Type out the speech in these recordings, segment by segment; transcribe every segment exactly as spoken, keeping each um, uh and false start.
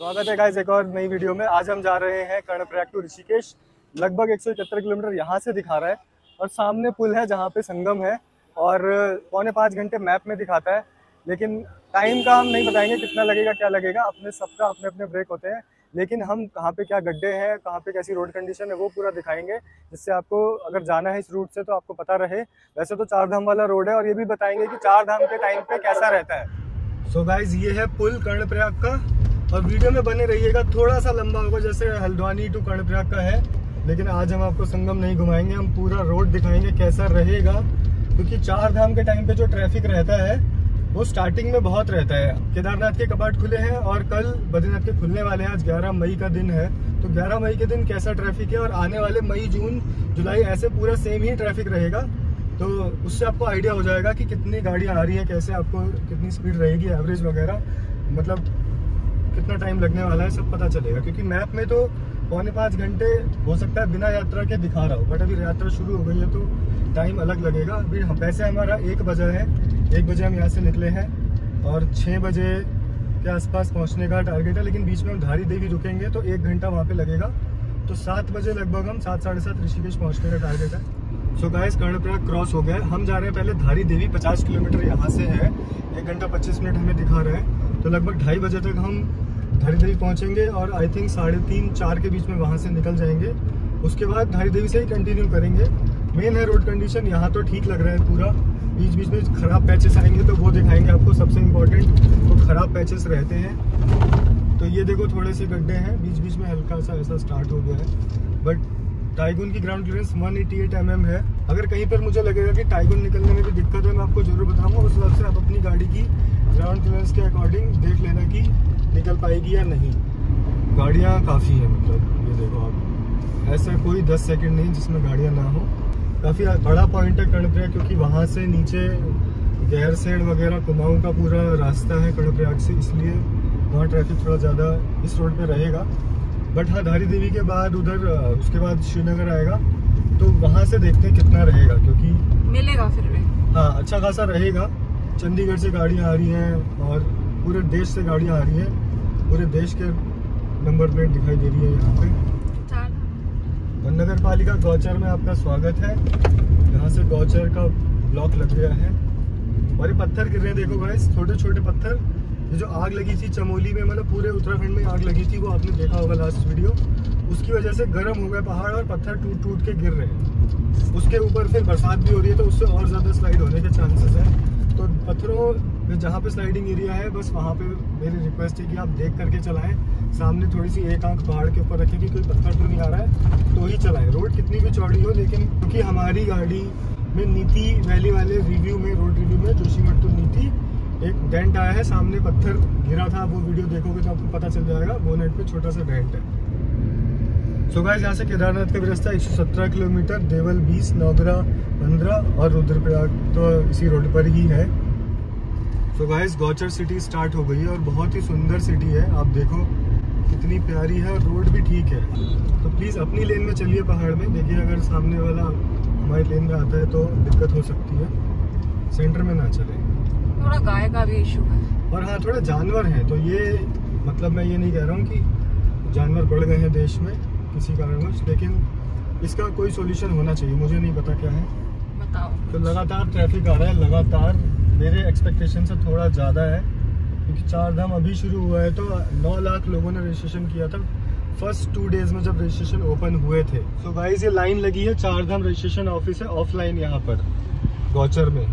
स्वागत है गाइस एक और नई वीडियो में। आज हम जा रहे हैं कर्णप्रयाग टू ऋषिकेश। लगभग एक सौ इकहत्तर किलोमीटर यहाँ से दिखा रहा है और सामने पुल है जहाँ पे संगम है और पौने पाँच घंटे मैप में दिखाता है, लेकिन टाइम का हम नहीं बताएंगे कितना लगेगा क्या लगेगा, अपने सबका अपने अपने ब्रेक होते हैं। लेकिन हम कहाँ पे क्या गड्ढे हैं, कहाँ पे कैसी रोड कंडीशन है, वो पूरा दिखाएंगे, जिससे आपको अगर जाना है इस रूट से तो आपको पता रहे। वैसे तो चार धाम वाला रोड है और ये भी बताएंगे कि चार धाम के टाइम पे कैसा रहता है। सो गाइज ये है पुल कर्णप्रयाग का और वीडियो में बने रहिएगा। थोड़ा सा लंबा होगा, जैसे हल्द्वानी टू कर्णप्रयाग का है, लेकिन आज हम आपको संगम नहीं घुमाएंगे, हम पूरा रोड दिखाएंगे कैसा रहेगा। क्योंकि चार धाम के टाइम पे जो ट्रैफिक रहता है वो स्टार्टिंग में बहुत रहता है। केदारनाथ के कपाट खुले हैं और कल बद्रीनाथ के खुलने वाले हैं। आज ग्यारह मई का दिन है, तो ग्यारह मई के दिन कैसा ट्रैफिक है और आने वाले मई जून जुलाई ऐसे पूरा सेम ही ट्रैफिक रहेगा, तो उससे आपको आइडिया हो जाएगा कि कितनी गाड़ियाँ आ रही हैं, कैसे आपको कितनी स्पीड रहेगी, एवरेज वगैरह, मतलब कितना टाइम लगने वाला है सब पता चलेगा। क्योंकि मैप में तो पौने पाँच घंटे हो सकता है बिना यात्रा के दिखा रहा हो, बट अभी यात्रा शुरू हो गई है तो टाइम अलग लगेगा। अभी वैसे हमारा एक बजा है, एक बजे हम यहाँ से निकले हैं और छः बजे के आसपास पहुँचने का टारगेट है, लेकिन बीच में हम धारीदेवी रुकेंगे तो एक घंटा वहाँ पे लगेगा। तो सात बजे लगभग हम सात साढ़े सात ऋषिकेश पहुँचने का टारगेट है। सो गाइस कर्णप्रयाग क्रॉस हो गया, हम जा रहे हैं पहले धारीदेवी। पचास किलोमीटर यहाँ से है, एक घंटा पच्चीस मिनट हमें दिखा रहे हैं, तो लगभग ढाई बजे तक हम धारीदेवी पहुँचेंगे और आई थिंक साढ़े तीन चार के बीच में वहाँ से निकल जाएंगे। उसके बाद धारीदेवी से ही कंटिन्यू करेंगे। मेन है रोड कंडीशन, यहाँ तो ठीक लग रहा है पूरा, बीच बीच में ख़राब पैचेस आएंगे तो वो दिखाएंगे आपको। सबसे इम्पोर्टेंट वो ख़राब पैचेस रहते हैं, तो ये देखो थोड़े से गड्ढे हैं, बीच बीच में हल्का सा ऐसा स्टार्ट हो गया है। बट टाइगुन की ग्राउंड क्लियरेंस एक सौ अठासी एम एम है। अगर कहीं पर मुझे लगेगा कि टाइगुन निकलने में भी दिक्कत है, मैं आपको ज़रूर बताऊँगा। उस हिसाब से आप अपनी गाड़ी की ग्राउंड क्लियरेंस के अकॉर्डिंग देख लेना कि निकल पाएगी या नहीं। गाड़ियाँ काफ़ी हैं, मतलब ये देखो आप, ऐसा कोई दस सेकेंड नहीं जिसमें गाड़ियाँ ना हो। काफ़ी बड़ा पॉइंट है कर्णप्रयाग, क्योंकि वहाँ से नीचे गैरसैंण वगैरह कुमाऊँ का पूरा रास्ता है कर्णप्रयाग से, इसलिए वहाँ ट्रैफिक थोड़ा ज़्यादा इस रोड पे रहेगा। बट हाँ, धारी देवी के बाद उधर उसके बाद श्रीनगर आएगा, तो वहाँ से देखते हैं कितना रहेगा, क्योंकि मिलेगा फिर भी हाँ अच्छा खासा रहेगा। चंडीगढ़ से गाड़ियाँ आ रही हैं और पूरे देश से गाड़ियाँ आ रही हैं, पूरे देश के नंबर प्लेट दिखाई दे रही है यहाँ पर। और नगर पालिका गौचर में आपका स्वागत है। यहाँ से गौचर का ब्लॉक लग गया है और ये पत्थर गिर रहे हैं, देखो गाइस, छोटे छोटे पत्थर। ये जो आग लगी थी चमोली में, मतलब पूरे उत्तराखंड में आग लगी थी, वो आपने देखा होगा लास्ट वीडियो, उसकी वजह से गर्म हो गए पहाड़ और पत्थर टूट टूट के गिर रहे हैं। उसके ऊपर फिर बरसात भी हो रही है, तो उससे और ज़्यादा स्लाइड होने के चांसेस हैं। तो पत्थरों में जहाँ पर स्लाइडिंग एरिया है, बस वहाँ पर मेरी रिक्वेस्ट है कि आप देख करके चलाएँ। सामने थोड़ी सी एक आंख पहाड़ के ऊपर रखें कि कोई पत्थर तो नहीं आ रहा है, तो ही चलाएं। रोड कितनी भी चौड़ी हो, लेकिन क्योंकि हमारी गाड़ी में नीति वैली वाले रिव्यू में, रोड रिव्यू में जोशीमठ टू नीति, एक डेंट आया है, सामने पत्थर गिरा था, वो वीडियो देखोगे तो आपको पता चल जाएगा, बोनेट पे छोटा सा डेंट है। सो गाइस यहाँ से केदारनाथ का भी रास्ता एक सौ सत्रह किलोमीटर, देवल बीस, नौगरा पंद्रह और रुद्रप्रयाग तो इसी रोड पर ही है। So guys Gauchar city start हो गई है और बहुत ही सुंदर सिटी है, आप देखो कितनी प्यारी है और रोड भी ठीक है। तो प्लीज़ अपनी लेन में चलिए, पहाड़ में देखिए, अगर सामने वाला हमारी लेन में आता है तो दिक्कत हो सकती है, सेंटर में ना चले। थोड़ा गाय का भी इशू है और हाँ थोड़ा जानवर हैं, तो ये मतलब मैं ये नहीं कह रहा हूँ कि जानवर बढ़ गए हैं देश में किसी कारणवश, लेकिन इसका कोई सोल्यूशन होना चाहिए, मुझे नहीं पता क्या है, बताओ। तो लगातार ट्रैफिक आ रहा है, लगातार मेरे एक्सपेक्टेशन से थोड़ा ज़्यादा है, क्योंकि चार धाम अभी शुरू हुआ है तो नौ लाख लोगों ने रजिस्ट्रेशन किया था फर्स्ट टू डेज में जब रजिस्ट्रेशन ओपन हुए थे। सो गाइस ये लाइन लगी है, चार धाम रजिस्ट्रेशन ऑफिस है ऑफलाइन यहाँ पर गौचर में,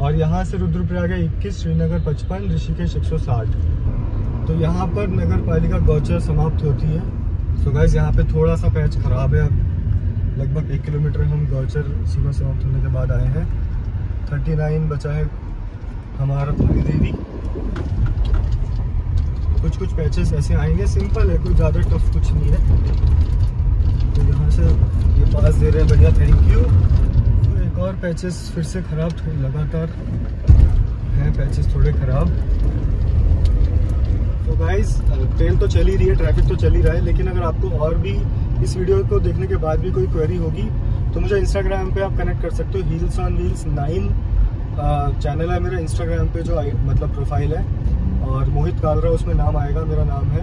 और यहाँ से रुद्रप्रयाग है इक्कीस, श्रीनगर पचपन, ऋषिकेश एक सौ साठ, तो यहाँ पर नगर पालिका गौचर समाप्त होती है। सो गाइस यहाँ पर थोड़ा सा पैच खराब है, अब लगभग एक किलोमीटर हम गौचर सीमा समाप्त होने के बाद आए हैं। थर्टी नाइन बचा है हमारा धारीदेवी। कुछ कुछ पैचेस ऐसे आएंगे, सिंपल है, कोई ज़्यादा टफ कुछ नहीं है। तो यहाँ से ये पास दे रहे हैं, भैया थैंक यू। तो एक और पैचेस फिर से ख़राब, थोड़ी लगातार हैं पैचेस थोड़े ख़राब। तो गाइस ट्रेन तो चल ही रही है, ट्रैफिक तो चल ही रहा है, लेकिन अगर आपको और भी इस वीडियो को देखने के बाद भी कोई क्वेरी होगी तो मुझे इंस्टाग्राम पर आप कनेक्ट कर सकते हो। Heels on wheels nine channel है मेरा इंस्टाग्राम पे, जो मतलब प्रोफाइल है, और मोहित कालरा उसमें नाम आएगा, मेरा नाम है,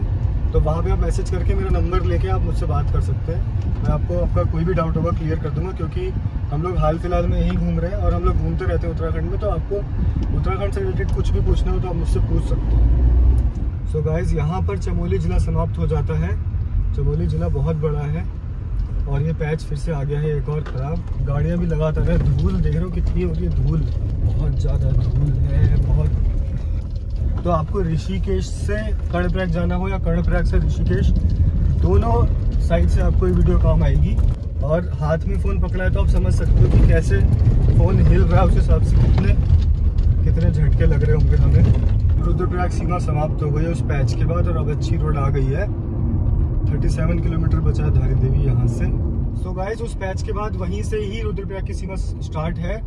तो वहाँ भी आप मैसेज करके मेरा नंबर लेके आप मुझसे बात कर सकते हैं। मैं आपको आपका कोई भी डाउट होगा क्लियर कर दूंगा, क्योंकि हम लोग हाल फिलहाल में यही घूम रहे हैं और हम लोग घूमते रहते हैं उत्तराखंड में। तो आपको उत्तराखंड से रिलेटेड कुछ भी पूछना हो तो आप मुझसे पूछ सकते हैं। सो गाइज, यहाँ पर चमोली ज़िला समाप्त हो जाता है। चमोली ज़िला बहुत बड़ा है और ये पैच फिर से आ गया है एक और ख़राब। गाड़ियाँ भी लगातार है। धूल देख रहे हो कितनी हो रही है, धूल बहुत ज़्यादा धूल है बहुत। तो आपको ऋषिकेश से कर्णप्रयाग जाना हो या कर्णप्रयाग से ऋषिकेश, दोनों साइड से आपको ये वीडियो काम आएगी। और हाथ में फ़ोन पकड़ा है तो आप समझ सकते हो कि कैसे फ़ोन हिल रहा है, उस हिसाब से कितने कितने झटके लग रहे होंगे हमें। रुद्रप्रयाग सीमा समाप्त हो गई है उस पैच के बाद और अब अच्छी रोड आ गई है। सैंतीस किलोमीटर बचा है धारीदेवी यहाँ से। सो गाइस, उस पैच के बाद वहीं से ही रुद्रप्रयाग की सीमा स्टार्ट है।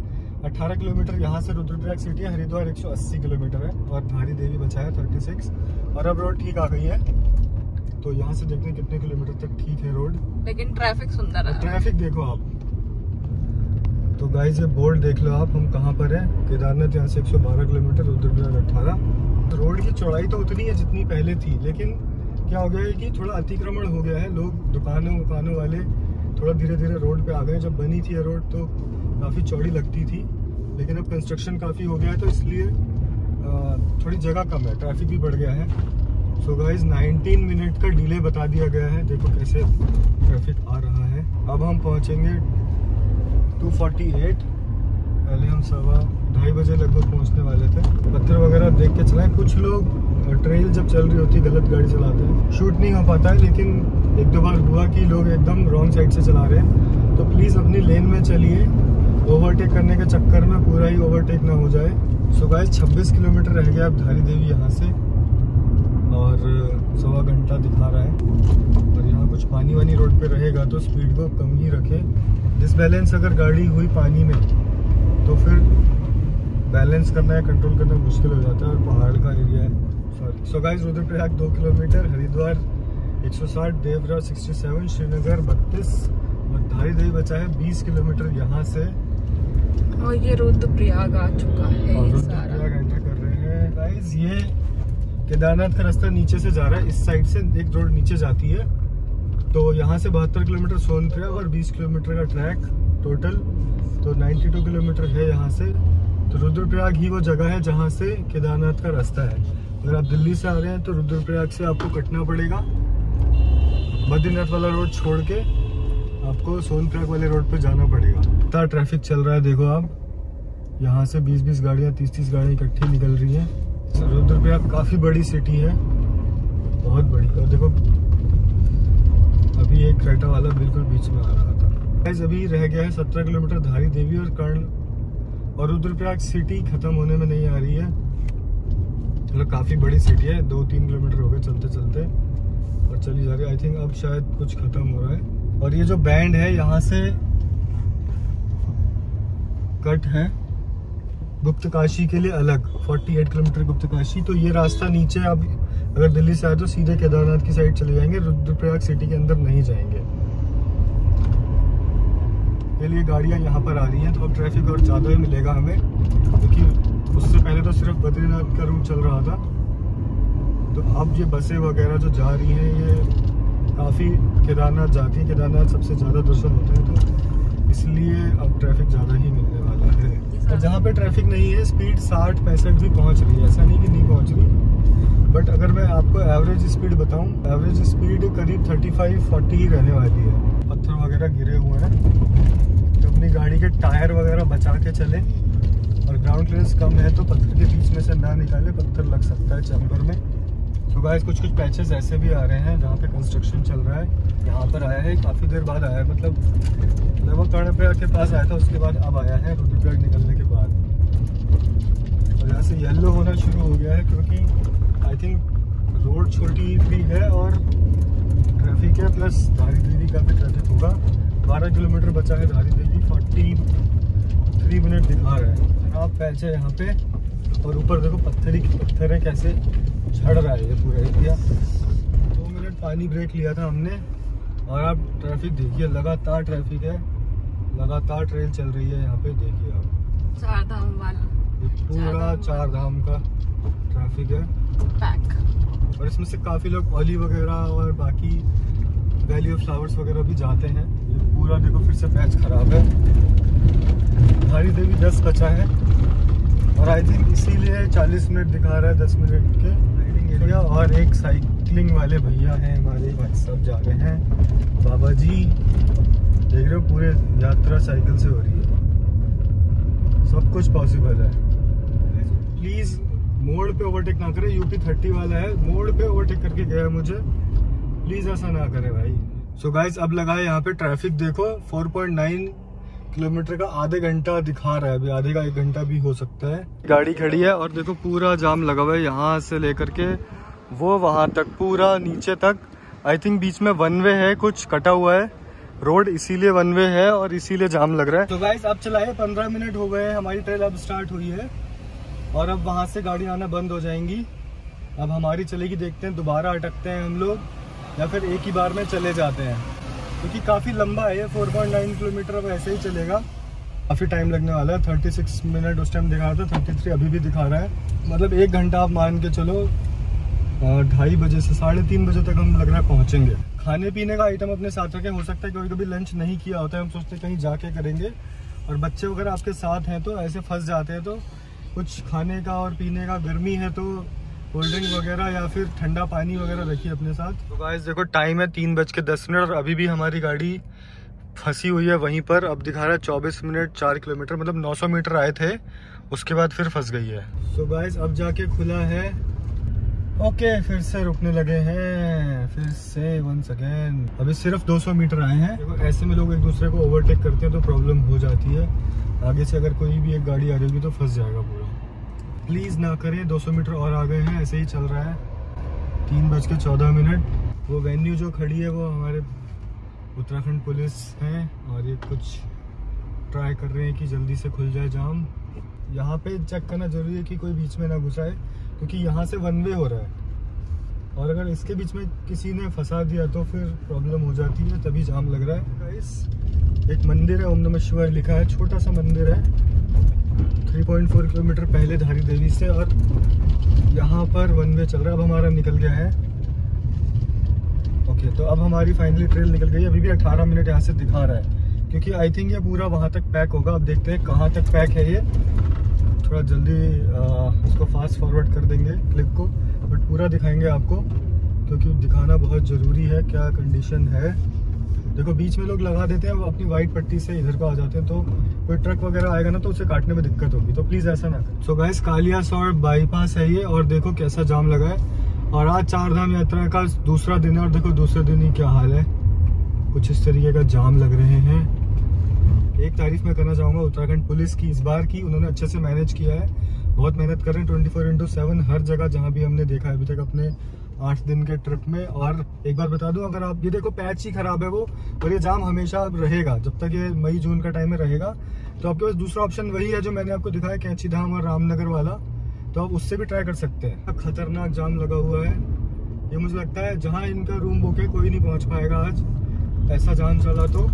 अठारह किलोमीटर यहाँ से रुद्रप्रयाग सिटी है। हरिद्वार एक सौ अस्सी किलोमीटर है और धारी देवी बचा है छत्तीस। और अब रोड ठीक आ गई है, तो यहाँ से देखते हैं कितने किलोमीटर तक ठीक है रोड। लेकिन ट्रैफिक सुंदर है। ट्रैफिक देखो आप। तो गाइस, ये बोर्ड देख लो आप, हम कहाँ पर है। केदारनाथ यहाँ से एक सौ बारह किलोमीटर, रुद्रप्रयाग अठारह। रोड की चौड़ाई तो उतनी है जितनी पहले थी, लेकिन क्या हो गया है कि थोड़ा अतिक्रमण हो गया है। लोग दुकानों दुकानों वाले थोड़ा धीरे धीरे रोड पे आ गए। जब बनी थी ये रोड तो काफ़ी चौड़ी लगती थी, लेकिन अब कंस्ट्रक्शन काफ़ी हो गया है तो इसलिए थोड़ी जगह कम है, ट्रैफिक भी बढ़ गया है। सो गाइस, उन्नीस मिनट का डिले बता दिया गया है। देखो कैसे ट्रैफिक आ रहा है। अब हम पहुंचेंगे दो सौ अड़तालीस। पहले हम सवा ढाई बजे लगभग पहुंचने वाले थे। पत्थर वगैरह देख के चलाएं। कुछ लोग ट्रेल जब चल रही होती गलत गाड़ी चलाते हैं, शूट नहीं हो पाता है। लेकिन एक दो बार हुआ कि लोग एकदम रॉन्ग साइड से चला रहे हैं, तो प्लीज़ अपनी लेन में चलिए। ओवरटेक करने के चक्कर में पूरा ही ओवरटेक ना हो जाए। सो गाइस, छब्बीस किलोमीटर रह गया अब धारी देवी यहाँ से और सवा घंटा दिखा रहा है। और यहाँ कुछ पानी वानी रोड पे रहेगा तो स्पीड को कम ही रखें। डिसबैलेंस अगर गाड़ी हुई पानी में तो फिर बैलेंस करना या कंट्रोल करना मुश्किल हो जाता है। और पहाड़ का एरिया है, सॉरी। सो गाइस, रुद्रप्रयाग दो किलोमीटर, हरिद्वार एक सौ साठ, देवप्रयाग सड़सठ, श्रीनगर बत्तीस और धारी देवी बचा है बीस किलोमीटर यहाँ से। और ये रुद्रप्रयाग आ चुका है। और रुद्रप्रयाग एंटर कर रहे हैं गाइस। ये केदारनाथ का रास्ता नीचे से जा रहा है, इस साइड से एक रोड नीचे जाती है। तो यहाँ से बहत्तर किलोमीटर सोनप्रयाग और बीस किलोमीटर का ट्रैक टोटल, तो बानवे किलोमीटर है यहाँ से। तो रुद्रप्रयाग ही वो जगह है जहाँ से केदारनाथ का रास्ता है। अगर आप दिल्ली से आ रहे हैं तो रुद्रप्रयाग से आपको कटना पड़ेगा, बद्रीनाथ वाला रोड छोड़ के आपको सोनप्रयाग वाले रोड पे जाना पड़ेगा। इतना ट्रैफिक चल रहा है, देखो आप। यहाँ से बीस बीस गाड़ियाँ, तीस तीस गाड़ियाँ इकट्ठी निकल रही हैं। रुद्रप्रयाग काफ़ी बड़ी सिटी है, बहुत बड़ी। और देखो अभी एक क्रेटा वाला बिल्कुल बीच में आ रहा था। अभी रह गया है सत्रह किलोमीटर धारी देवी और कर्ण, और रुद्रप्रयाग सिटी ख़त्म होने में नहीं आ रही है। मतलब काफ़ी बड़ी सिटी है। दो तीन किलोमीटर हो गए चलते चलते और चली जा रही है। आई थिंक अब शायद कुछ ख़त्म हो रहा है। और ये जो बैंड है यहाँ से कट है गुप्तकाशी के लिए अलग, अड़तालीस किलोमीटर गुप्तकाशी। तो ये रास्ता नीचे, आप अगर दिल्ली से आए तो सीधे केदारनाथ की साइड चले जाएंगे, रुद्रप्रयाग सिटी के अंदर नहीं जाएंगे। ये लिए गाड़ियाँ यहाँ पर आ रही हैं, तो अब ट्रैफिक और ज़्यादा ही मिलेगा हमें, क्योंकि तो उससे पहले तो सिर्फ बद्रीनाथ का रूट चल रहा था। तो अब ये बसें वगैरह जो जा रही हैं ये काफ़ी केदारनाथ जाती है। केदारनाथ सबसे ज़्यादा दर्शन होते हैं, तो इसलिए अब ट्रैफिक ज़्यादा ही मिलने वाला है। और जहाँ पे ट्रैफिक नहीं है स्पीड साठ पैंसठ भी पहुँच रही है, ऐसा नहीं कि नहीं पहुँच रही। बट अगर मैं आपको एवरेज स्पीड बताऊँ, एवरेज स्पीड करीब पैंतीस चालीस ही रहने वाली है। पत्थर वगैरह गिरे हुए हैं, तो अपनी गाड़ी के टायर वगैरह बचा के चले। और ग्राउंड क्लियरेंस कम है तो पत्थर के बीच में से ना निकाले, पत्थर लग सकता है चैम्बर में। तो गाइस, कुछ कुछ पैचेस ऐसे भी आ रहे हैं जहाँ पे कंस्ट्रक्शन चल रहा है। यहाँ पर आया है, काफ़ी देर बाद आया है, मतलब लगभग कर्णप्रयाग के पास आया था, उसके बाद अब आया है रुद्रप्रयाग निकलने के बाद। और यहाँ से येलो होना शुरू हो गया है, क्योंकि आई थिंक रोड छोटी भी है और ट्रैफिक है, प्लस धारी देवी का भी ट्रैफिक होगा। बारह किलोमीटर बचा है धारी देवी, फोर्टी थ्री मिनट दिखा रहा है। खराब पैच है यहाँ पर, और ऊपर देखो पत्थर ही पत्थर है, कैसे झड़ रहा है ये पूरा एरिया। दो मिनट पानी ब्रेक लिया था हमने। और आप ट्रैफिक देखिए, लगातार ट्रैफिक है, लगातार ट्रेल चल रही है यहाँ पे। देखिए आप, चार धाम वाला, ये पूरा चार धाम का ट्रैफिक है। पैक और इसमें से काफ़ी लोग औली वगैरह और बाकी वैली ऑफ फ्लावर्स वगैरह भी जाते हैं। ये पूरा देखो फिर से पैच खराब है। धारी देवी दस बचा है और आई थिंक इसीलिए चालीस मिनट दिखा रहा है दस मिनट के राइडिंग एरिया। और एक साइकिलिंग वाले भैया हैं हमारे, भाई सब जा रहे हैं। बाबा जी देख रहे हो पूरे यात्रा साइकिल से हो रही है, सब कुछ पॉसिबल है। प्लीज़ मोड़ पे ओवरटेक ना करें, यूपी थर्टी वाला है मोड़ पे ओवरटेक करके गया मुझे, प्लीज़ ऐसा ना करें भाई। सो so गाइज अब लगा है यहाँ पे ट्रैफिक, देखो फोर पॉइंट नाइन किलोमीटर का आधे घंटा दिखा रहा है, अभी आधे का एक घंटा भी हो सकता है। गाड़ी खड़ी है और देखो पूरा जाम लगा हुआ है यहाँ से लेकर के वो वहाँ तक, पूरा नीचे तक। आई थिंक बीच में वन वे है, कुछ कटा हुआ है रोड, इसीलिए वन वे है और इसीलिए जाम लग रहा है। तो गाइज अब चलाए पंद्रह मिनट हो गए, हमारी ट्रेल अब स्टार्ट हुई है और अब वहाँ से गाड़ी आना बंद हो जाएंगी, अब हमारी चलेगी। देखते हैं दोबारा अटकते हैं हम लोग या फिर एक ही बार में चले जाते हैं, क्योंकि काफ़ी लंबा है ये फोर पॉइंट नाइन किलोमीटर। अब ऐसे ही चलेगा, काफ़ी टाइम लगने वाला है। थर्टी सिक्स मिनट उस टाइम दिखा रहा था, थर्टी थ्री अभी भी दिखा रहा है, मतलब एक घंटा आप मान के चलो। ढाई बजे से साढ़े तीन बजे तक हम लग रहा है पहुँचेंगे। खाने पीने का आइटम अपने साथ रखें, हो सकता है कभी कभी लंच नहीं किया होता है, हम सोचते कहीं जाके करेंगे और बच्चे वगैरह आपके साथ हैं तो ऐसे फंस जाते हैं। तो कुछ खाने का और पीने का, गर्मी है तो कोल्ड ड्रिंक वगैरह या फिर ठंडा पानी वगैरह रखिए अपने साथ। तो गाइस देखो टाइम है तीन बज के दस मिनट और अभी भी हमारी गाड़ी फंसी हुई है वहीं पर। अब दिखा रहा है चौबीस मिनट चार किलोमीटर, मतलब नौ सौ मीटर आए थे उसके बाद फिर फंस गई है। सो so गाइस अब जाके खुला है, ओके फिर से रुकने लगे हैं, फिर से वंस अगेन। अभी सिर्फ दो सौ मीटर आए हैं। देखो ऐसे में लोग एक दूसरे को ओवरटेक करते हैं तो प्रॉब्लम हो जाती है, आगे से अगर कोई भी एक गाड़ी आ रही होगी तो फंस जाएगा पूरा। प्लीज़ ना करें, दो सौ मीटर और आ गए हैं, ऐसे ही चल रहा है। तीन बज के चौदह मिनट। वो वेन्यू जो खड़ी है वो हमारे उत्तराखंड पुलिस हैं और ये कुछ ट्राई कर रहे हैं कि जल्दी से खुल जाए जाम। यहाँ पे चेक करना ज़रूरी है कि कोई बीच में ना घुसाए, क्योंकि यहाँ से वन वे हो रहा है और अगर इसके बीच में किसी ने फंसा दिया तो फिर प्रॉब्लम हो जाती है, तभी जाम लग रहा है। गाइस एक मंदिर है, ओम नमः शिवाय लिखा है, छोटा सा मंदिर है, थ्री पॉइंट फोर किलोमीटर पहले धारी देवी से, और यहाँ पर वन वे चल रहा है। अब हमारा निकल गया है, ओके तो अब हमारी फाइनली ट्रेल निकल गई। अभी भी अठारह मिनट यहाँ से दिखा रहा है, क्योंकि आई थिंक ये पूरा वहाँ तक पैक होगा। अब देखते हैं कहाँ तक पैक है ये, थोड़ा जल्दी इसको फास्ट फॉरवर्ड कर देंगे क्लिप को, बट पूरा दिखाएंगे आपको क्योंकि दिखाना बहुत ज़रूरी है क्या कंडीशन है। देखो बीच में लोग लगा देते हैं, वो अपनी वाइट पट्टी से इधर को आ जाते हैं, तो कोई ट्रक वगैरह आएगा ना तो उसे काटने में दिक्कत होगी, तो प्लीज़ ऐसा ना करें। सो गाइस कालियासौर बाईपास है ये और देखो कैसा जाम लगा है। और आज चार धाम यात्रा का दूसरा दिन है और देखो दूसरे दिन ही क्या हाल है, कुछ इस तरीके का जाम लग रहे हैं। एक तारीफ मैं करना चाहूँगा उत्तराखंड पुलिस की इस बार की, उन्होंने अच्छे से मैनेज किया है, बहुत मेहनत कर रहे हैं ट्वेंटी फोर इंटू सेवन हर जगह, जहाँ भी हमने देखा है अभी तक अपने आठ दिन के ट्रिप में। और एक बार बता दूं, अगर आप ये देखो पैच ही खराब है वो, और ये जाम हमेशा रहेगा जब तक ये मई जून का टाइम में रहेगा। तो आपके पास दूसरा ऑप्शन वही है जो मैंने आपको दिखाया, कैंची धाम और रामनगर वाला, तो आप उससे भी ट्राई कर सकते हैं। खतरनाक जाम लगा हुआ है, ये मुझे लगता है जहाँ इनका रूम बुक है कोई नहीं पहुँच पाएगा आज, ऐसा जाम चला तो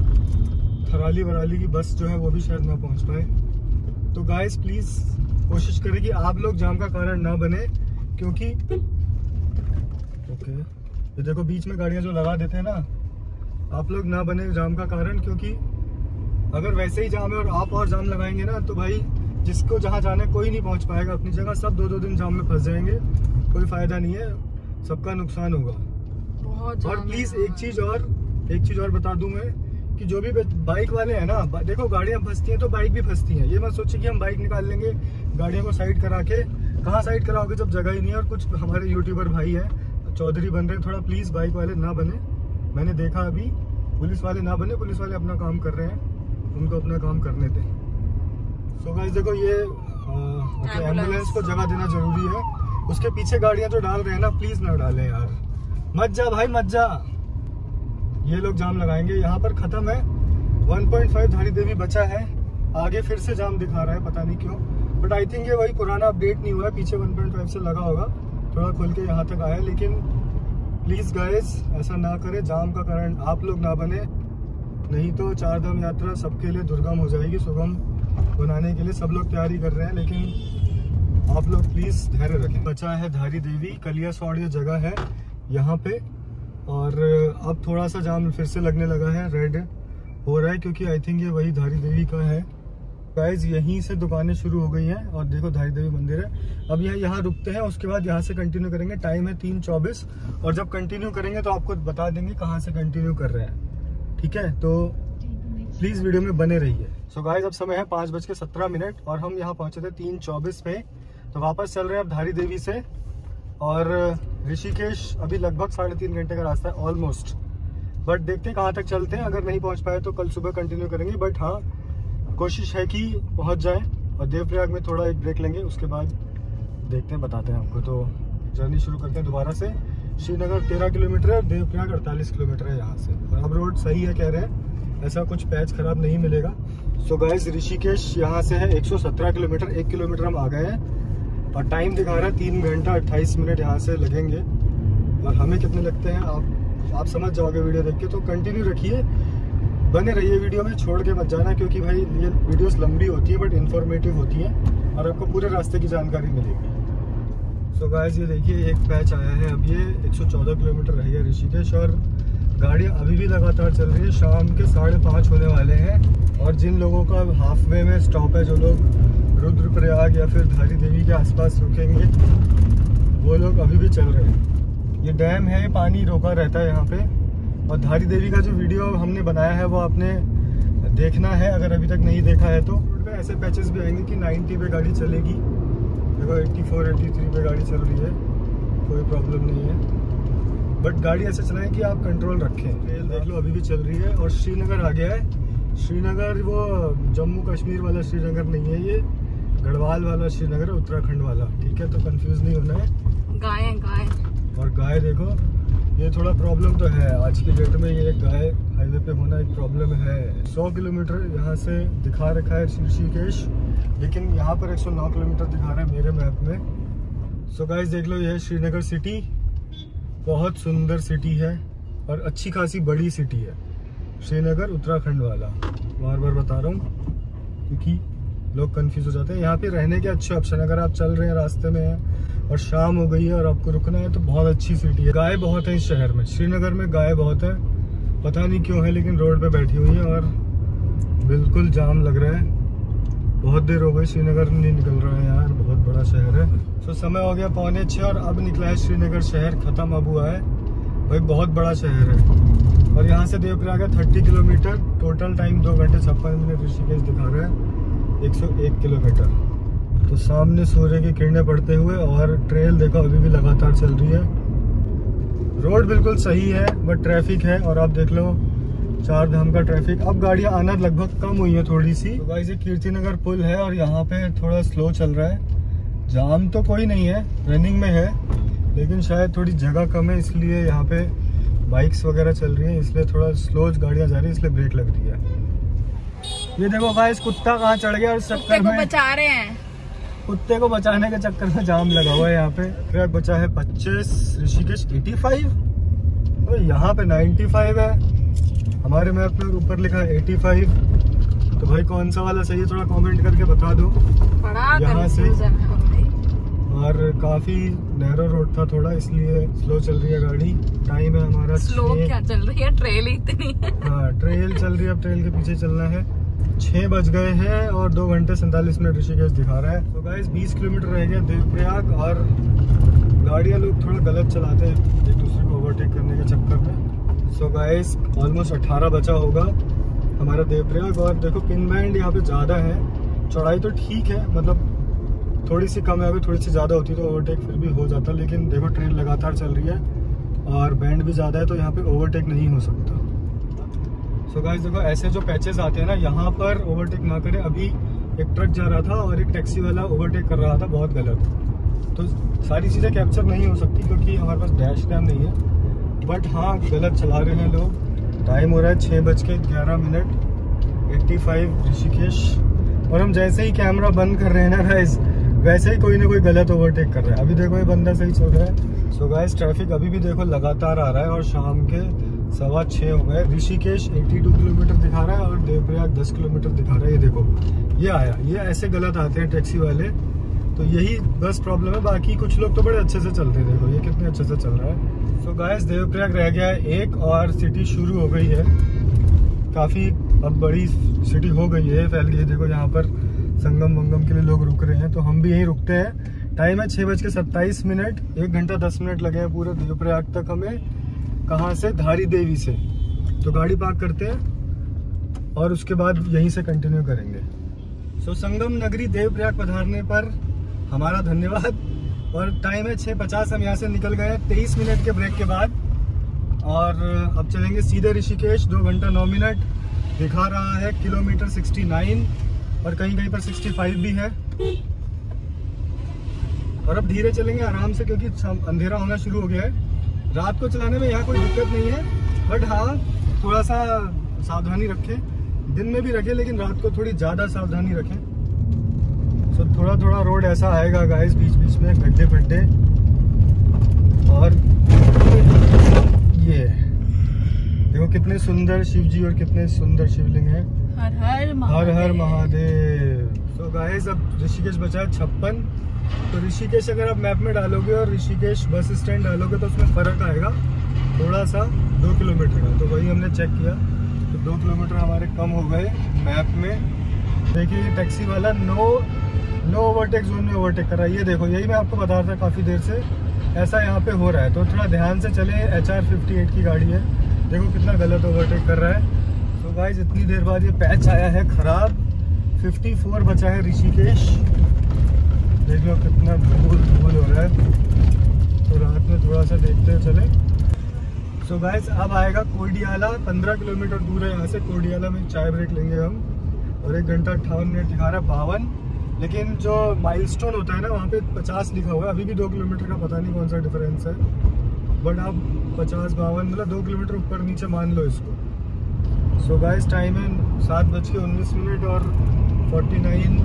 थराली वराली की बस जो है वो भी शायद ना पहुँच पाए। तो गाइस प्लीज़ कोशिश करें कि आप लोग जाम का कारण ना बने, क्योंकि ओके okay. ये देखो बीच में गाड़ियाँ जो लगा देते हैं ना, आप लोग ना बने जाम का कारण, क्योंकि अगर वैसे ही जाम है और आप और जाम लगाएंगे ना तो भाई जिसको जहाँ जाना है कोई नहीं पहुँच पाएगा अपनी जगह, सब दो दो दिन जाम में फंस जाएंगे, कोई फ़ायदा नहीं है, सबका नुकसान होगा बहुत। और प्लीज़ एक चीज़ और एक चीज़ और बता दूँ मैं कि जो भी बाइक वाले हैं ना, देखो गाड़ियाँ फंसती हैं तो बाइक भी फंसती हैं, ये मत सोचिए कि हम बाइक निकाल लेंगे गाड़ियों को साइड करा के, कहाँ साइड कराओगे जब जगह ही नहीं है। और कुछ हमारे यूट्यूबर भाई हैं चौधरी बन रहे हैं, थोड़ा प्लीज़ बाइक वाले ना बने, मैंने देखा अभी, पुलिस वाले ना बने, पुलिस वाले अपना काम कर रहे हैं, उनको अपना काम करने दें। सो so गाइस देखो ये एम्बुलेंस को जगह देना जरूरी है, उसके पीछे गाड़ियां जो डाल रहे हैं ना प्लीज़ ना डालें यार, मत जा भाई मत जा, ये लोग जाम लगाएंगे। यहाँ पर ख़त्म है वन पॉइंट फाइव धारी देवी बचा है, आगे फिर से जाम दिखा रहा है पता नहीं क्यों, बट आई थिंक ये वही पुराना अपडेट नहीं हुआ है, पीछे वन पॉइंट फाइव से लगा होगा, थोड़ा खुल के यहाँ तक आया। लेकिन प्लीज़ गाइस ऐसा ना करें, जाम का कारण आप लोग ना बने, नहीं तो चार धाम यात्रा सबके लिए दुर्गम हो जाएगी। सुगम बनाने के लिए सब लोग तैयारी कर रहे हैं, लेकिन आप लोग प्लीज धैर्य रखें। बचा है धारी देवी, कलियासौड़ ये जगह है यहाँ पे, और अब थोड़ा सा जाम फिर से लगने लगा है, रेड हो रहा है क्योंकि आई थिंक ये वही धारी देवी का है। गाइज यहीं से दुकानें शुरू हो गई हैं और देखो धारी देवी मंदिर है। अब यह यहाँ रुकते हैं, उसके बाद यहाँ से कंटिन्यू करेंगे। टाइम है तीन चौबीस, और जब कंटिन्यू करेंगे तो आपको बता देंगे कहाँ से कंटिन्यू कर रहे हैं, ठीक है? तो प्लीज वीडियो में बने रहिए। सो गाइज अब समय है पाँच बज के सत्रह मिनट और हम यहाँ पहुँचे थे तीन चौबीस पे, तो वापस चल रहे हैं अब धारी देवी से। और ऋषिकेश अभी लगभग साढ़े तीन घंटे का रास्ता है ऑलमोस्ट, बट देखते हैं कहाँ तक चलते हैं। अगर नहीं पहुँच पाए तो कल सुबह कंटिन्यू करेंगे, बट हाँ कोशिश है कि पहुँच जाए। और देवप्रयाग में थोड़ा एक ब्रेक लेंगे, उसके बाद देखते हैं, बताते हैं आपको। तो जर्नी शुरू करते हैं दोबारा से। श्रीनगर तेरह किलोमीटर है, देवप्रयाग अड़तालीस किलोमीटर है यहाँ से। और अब रोड सही है, कह रहे हैं, ऐसा कुछ पैच खराब नहीं मिलेगा। सो गाइस ऋषिकेश यहाँ से है एक सौ सत्रह किलोमीटर, एक किलोमीटर हम आ गए हैं। और टाइम दिखा रहा है तीन घंटा अट्ठाईस मिनट यहाँ से लगेंगे, और हमें कितने लगते हैं आप आप समझ जाओगे वीडियो देख के। तो कंटिन्यू रखिए, बने रहिए वीडियो में, छोड़ के मत जाना, क्योंकि भाई ये वीडियोस लंबी होती है बट इन्फॉर्मेटिव होती है और आपको पूरे रास्ते की जानकारी मिलेगी। सो गाइस ये देखिए एक पैच आया है, अब ये एक सौ चौदह किलोमीटर रह गया ऋषिकेश, और गाड़ियाँ अभी भी लगातार चल रही है। शाम के साढ़े पाँच होने वाले हैं, और जिन लोगों का हाफ वे में स्टॉप है, जो लोग रुद्रप्रयाग या फिर धारी देवी के आसपास रुकेंगे, वो लोग अभी भी चल रहे हैं। ये डैम है, पानी रोका रहता है यहाँ पर। और धारी देवी का जो वीडियो हमने बनाया है वो आपने देखना है अगर अभी तक नहीं देखा है तो। रोड पे ऐसे पैचेस भी आएंगे कि नब्बे पे गाड़ी चलेगी, देखो चौरासी तिरासी पे गाड़ी चल रही है, कोई प्रॉब्लम नहीं है, बट गाड़ी ऐसे चलाएं कि आप कंट्रोल रखें। रेल देख लो अभी भी चल रही है। और श्रीनगर आ गया है। श्रीनगर वो जम्मू कश्मीर वाला श्रीनगर नहीं है, ये गढ़वाल वाला श्रीनगर है, उत्तराखंड वाला, ठीक है? तो कन्फ्यूज़ नहीं होना है। गाय गाय और गाय देखो, ये थोड़ा प्रॉब्लम तो है आज की डेट में, ये गाय हाईवे पे होना एक प्रॉब्लम है। सौ किलोमीटर यहाँ से दिखा रखा है ऋषिकेश, लेकिन यहाँ पर एक सौ नौ किलोमीटर दिखा रहा है मेरे मैप में। सो गाइस देख लो, ये श्रीनगर सिटी बहुत सुंदर सिटी है और अच्छी खासी बड़ी सिटी है। श्रीनगर उत्तराखंड वाला बार बार बता रहा हूँ क्योंकि लोग कन्फ्यूज़ हो जाते हैं। यहाँ पे रहने के अच्छे ऑप्शन, अगर आप चल रहे हैं रास्ते में हैं और शाम हो गई है और आपको रुकना है तो बहुत अच्छी सिटी है। गाय बहुत है इस शहर में, श्रीनगर में गाय बहुत है, पता नहीं क्यों है, लेकिन रोड पे बैठी हुई है और बिल्कुल जाम लग रहा है। बहुत देर हो गई, श्रीनगर नहीं निकल रहा है यार, बहुत बड़ा शहर है। तो समय हो गया पौने छः और अब निकला है श्रीनगर शहर, ख़त्म अब हुआ है भाई, बहुत बड़ा शहर है। और यहाँ से देवप्रयाग है थर्टी किलोमीटर, टोटल टाइम दो घंटे छप्पन मिनट ऋषिकेश दिखा रहा है एक सौ एक किलोमीटर। तो सामने सूर्य की किरणें पड़ते हुए, और ट्रेल देखो अभी भी लगातार चल रही है। रोड बिल्कुल सही है बट ट्रैफिक है, और आप देख लो चार धाम का ट्रैफिक। अब गाड़ियाँ आना लगभग कम हुई है थोड़ी सी। तो गाइस ये कीर्ति नगर पुल है और यहाँ पे थोड़ा स्लो चल रहा है। जाम तो कोई नहीं है, रनिंग में है, लेकिन शायद थोड़ी जगह कम है इसलिए यहाँ पे बाइक्स वगैरह चल रही है, इसलिए थोड़ा स्लो गाड़ियाँ जा रही है, इसलिए ब्रेक लग रही है। ये देखो गाइस कुत्ता कहाँ चढ़ गया और इस चक्कर में बचा रहे हैं, कुत्ते को बचाने के चक्कर में जाम लगा हुआ है यहाँ पे। ट्रैक बचा है पच्चीस, ऋषिकेश पचासी, तो यहाँ पे पचानवे है, हमारे मैप में ऊपर लिखा है पचासी। तो भाई कौन सा वाला सही है थोड़ा कमेंट करके बता दो। यहाँ से और काफी नैरो रोड था थोड़ा, इसलिए स्लो चल रही है गाड़ी। टाइम है हमारा स्लो क्या चल रही है, ट्रेल इतनी है। हाँ ट्रेल चल रही है, अब ट्रेल के पीछे चलना है। छः बज गए हैं और दो घंटे सैंतालीस मिनट ऋषिकेश दिखा रहा है। तो गाइस बीस किलोमीटर रह गया देवप्रयाग, और गाड़ियाँ लोग थोड़ा गलत चलाते हैं एक दूसरे को ओवरटेक करने के चक्कर में। सो गाइस ऑलमोस्ट अट्ठारह बचा होगा हमारा देवप्रयाग। और देखो पिन बैंड यहाँ पे ज़्यादा है, चौड़ाई तो ठीक है, मतलब थोड़ी सी कम है, अभी थोड़ी सी ज़्यादा होती तो ओवरटेक फिर भी हो जाता, लेकिन देखो ट्रेन लगातार चल रही है और बैंड भी ज़्यादा है, तो यहाँ पर ओवरटेक नहीं हो सकता। तो गाइस देखो ऐसे जो पैचेस आते हैं ना, यहाँ पर ओवरटेक ना करें। अभी एक ट्रक जा रहा था और एक टैक्सी वाला ओवरटेक कर रहा था, बहुत गलत। तो सारी चीज़ें कैप्चर नहीं हो सकती क्योंकि हमारे पास डैश कैम नहीं है, बट हाँ गलत चला रहे हैं लोग। टाइम हो रहा है छः बज के ग्यारह मिनट एट्टी फाइव ऋषिकेश, और हम जैसे ही कैमरा बंद कर रहे हैं ना गाइस, वैसे ही कोई ना कोई गलत ओवरटेक कर रहा है। अभी देखो ये बंदा सही चल रहा है। सो गाइस ट्रैफिक अभी भी देखो लगातार आ रहा है, और शाम के सवा छः हो गए। ऋषिकेश बयासी किलोमीटर दिखा रहा है और देवप्रयाग दस किलोमीटर दिखा रहा है। ये देखो ये आया, ये ऐसे गलत आते हैं टैक्सी वाले, तो यही बस प्रॉब्लम है, बाकी कुछ लोग तो बड़े अच्छे से चलते थे। तो ये कितने अच्छे से चल रहा है। सो गाइस देवप्रयाग रह गया है एक और सिटी शुरू हो गई है, काफ़ी अब बड़ी सिटी हो गई है, फैल गई है। देखो यहाँ पर संगम वंगम के लिए लोग रुक रहे हैं, तो हम भी यहीं रुकते हैं। टाइम है छः बज के सत्ताईस मिनट, एक घंटा दस मिनट लगे हैं पूरे देवप्रयाग तक हमें, कहाँ से, धारीदेवी से। तो गाड़ी पार्क करते हैं और उसके बाद यहीं से कंटिन्यू करेंगे। सो so, संगम नगरी देवप्रयाग पधारने पर हमारा धन्यवाद। और टाइम है छः पचास, हम यहाँ से निकल गए तेईस मिनट के ब्रेक के बाद, और अब चलेंगे सीधे ऋषिकेश। दो घंटा नौ मिनट दिखा रहा है, किलोमीटर उनहत्तर और कहीं कहीं पर पैंसठ भी है। और अब धीरे चलेंगे आराम से, क्योंकि अंधेरा होना शुरू हो गया है। रात को चलाने में यहाँ कोई दिक्कत नहीं है, बट हाँ थोड़ा सा सावधानी रखें, दिन में भी रखें लेकिन रात को थोड़ी ज़्यादा सावधानी रखें। सो थोड़ा थोड़ा रोड ऐसा आएगा गाइस, बीच बीच में गड्ढे फड्ढे, और ये देखो कितने सुंदर शिव जी और कितने सुंदर शिवलिंग है। हर हर महादेव, हर हर महादेव। सो गाइस अब ऋषिकेश बचा है छप्पन। तो ऋषिकेश अगर आप मैप में डालोगे और ऋषिकेश बस स्टैंड डालोगे तो उसमें फ़र्क आएगा थोड़ा सा, दो किलोमीटर का। तो वही हमने चेक किया, तो दो किलोमीटर हमारे कम हो गए मैप में। देखिए टैक्सी वाला नो नो ओवरटेक जोन में ओवरटेक कर रहा है। ये देखो, यही मैं आपको बता रहा था काफ़ी देर से, ऐसा यहाँ पे हो रहा है। तो थोड़ा ध्यान से चले, एच आर फिफ्टी एट की गाड़ी है, देखो कितना गलत ओवरटेक कर रहा है। तो गाइज इतनी देर बाद ये पैच आया है ख़राब। फिफ्टी फोर बचा है ऋषिकेश, देख लो कितना धूल धूल हो रहा है। तो रात में थोड़ा सा देखते हैं चले। सो so गाइस अब आएगा कोडियाला, पंद्रह किलोमीटर दूर है यहाँ से। कोडियाला में चाय ब्रेक लेंगे हम, और एक घंटा अट्ठावन मिनट दिखा रहा है, बावन। लेकिन जो माइलस्टोन होता है ना वहाँ पे पचास लिखा हुआ है, अभी भी दो किलोमीटर का पता नहीं कौन सा डिफरेंस है, बट आप पचास बावन मतलब दो किलोमीटर ऊपर नीचे मान लो इसको। सो गाइस टाइम है सात बज के उन्नीस मिनट और फोर्टी नाइन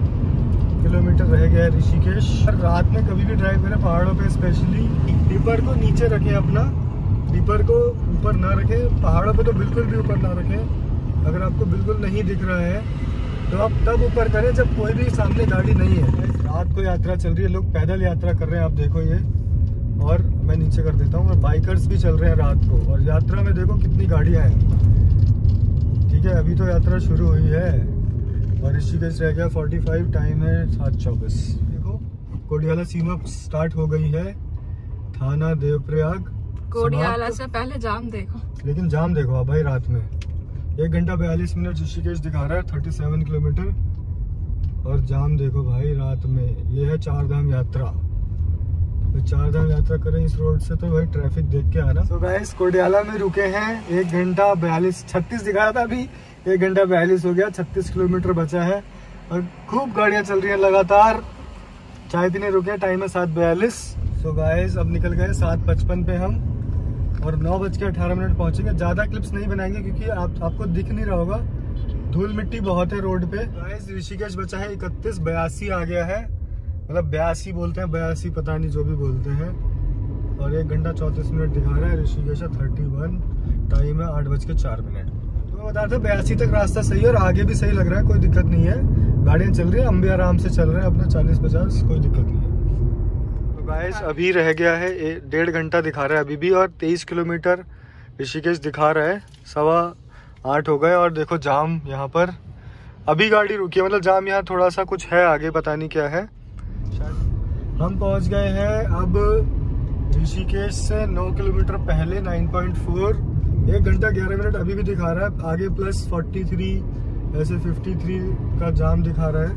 किलोमीटर रह गया है ऋषिकेश। रात में कभी भी ड्राइव करें पहाड़ों पे, स्पेशली डीपर को नीचे रखें अपना, डीपर को ऊपर ना रखें, पहाड़ों पे तो बिल्कुल भी ऊपर ना रखें। अगर आपको बिल्कुल नहीं दिख रहा है तो आप तब ऊपर करें जब कोई भी सामने गाड़ी नहीं है। रात को यात्रा चल रही है, लोग पैदल यात्रा कर रहे हैं, आप देखो ये, और मैं नीचे कर देता हूँ। और बाइकर्स भी चल रहे हैं रात को, और यात्रा में देखो कितनी गाड़ियाँ हैं। ठीक है, अभी तो यात्रा शुरू हुई है। और ऋषिकेश रह गया पैंतालीस, टाइम है सात चौबीस। देखो कोडियाला सीमा स्टार्ट हो गई है, थाना देवप्रयाग। कोडियाला से पहले जाम देखो, लेकिन जाम देखो आप भाई रात में। एक घंटा बयालीस मिनट ऋषिकेश दिखा रहा है, सैंतीस किलोमीटर, और जाम देखो भाई रात में। ये है चार धाम यात्रा, तो चार धाम यात्रा करें इस रोड से, तो भाई ट्रैफिक देख के आना। तो गाइस कोडियाला में रुके हैं, एक घंटा बयालीस छत्तीस दिखा रहा था, अभी एक घंटा बयालीस हो गया, छत्तीस किलोमीटर बचा है। और खूब गाड़ियाँ चल रही हैं लगातार। चाय पीने रुके, टाइम है सात बयालीस। सो गाइस अब निकल गए सात पचपन पे हम, और नौ बज के अठारह मिनट पहुँचेंगे। ज़्यादा क्लिप्स नहीं बनाएंगे क्योंकि आप आपको दिख नहीं रहा होगा, धूल मिट्टी बहुत है रोड पे। गाइस ऋषिकेश बचा है इकतीस, बयासी आ गया है, मतलब बयासी बोलते हैं, बयासी पता नहीं जो भी बोलते हैं। और एक घंटा चौंतीस मिनट दिखा रहा है ऋषिकेश थर्टी वन, टाइम है आठ बज के चार मिनट। बता रहा था बयासी तक रास्ता सही है, और आगे भी सही लग रहा है, कोई दिक्कत नहीं है। गाड़ियाँ चल रही है, हम भी आराम से चल रहे हैं अपना चालीस पचास, कोई दिक्कत नहीं है। तो गाइस अभी रह गया है डेढ़ घंटा दिखा रहा है अभी भी, और तेईस किलोमीटर ऋषिकेश दिखा रहा है, सवा आठ हो गए। और देखो जाम यहाँ पर, अभी गाड़ी रुकी है, मतलब जाम यहाँ थोड़ा सा कुछ है आगे, पता नहीं क्या है। हम पहुँच गए हैं अब ऋषिकेश से नौ किलोमीटर पहले, नाइन पॉइंट फोर। एक घंटा ग्यारह मिनट अभी भी दिखा रहा है, आगे प्लस तैंतालीस, ऐसे तिरेपन का जाम दिखा रहा है।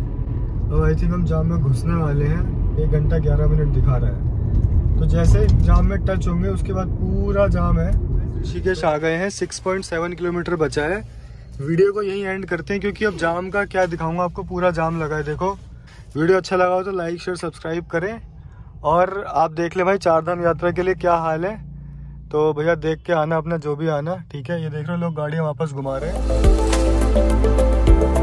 और आई थिंक हम जाम में घुसने वाले हैं, एक घंटा ग्यारह मिनट दिखा रहा है। तो जैसे जाम में टच होंगे उसके बाद पूरा जाम है। ऋषिकेश आ गए हैं, छह पॉइंट सात किलोमीटर बचा है। वीडियो को यहीं एंड करते हैं क्योंकि अब जाम का क्या दिखाऊंगा आपको, पूरा जाम लगा है देखो। वीडियो अच्छा लगा हो तो लाइक शेयर सब्सक्राइब करें, और आप देख लें भाई चार धाम यात्रा के लिए क्या हाल है। तो भैया देख के आना अपना जो भी आना, ठीक है। ये देख रहे हो लोग गाड़ियाँ वापस घुमा रहे हैं।